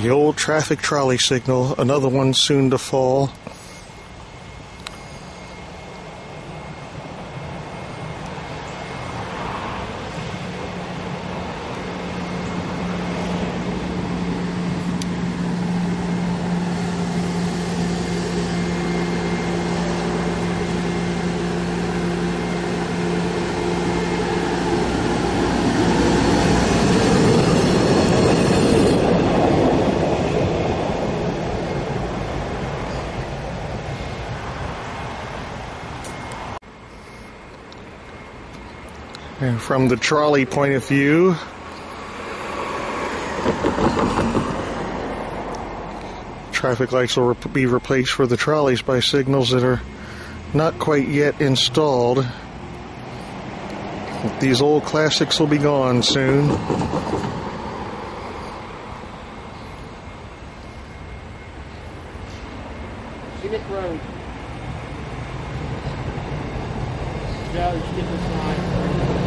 The old traffic trolley signal, another one soon to fall. And from the trolley point of view, traffic lights will be replaced for the trolleys by signals that are not quite yet installed. These old classics will be gone soon. Scenic road. Joe, you should get this line.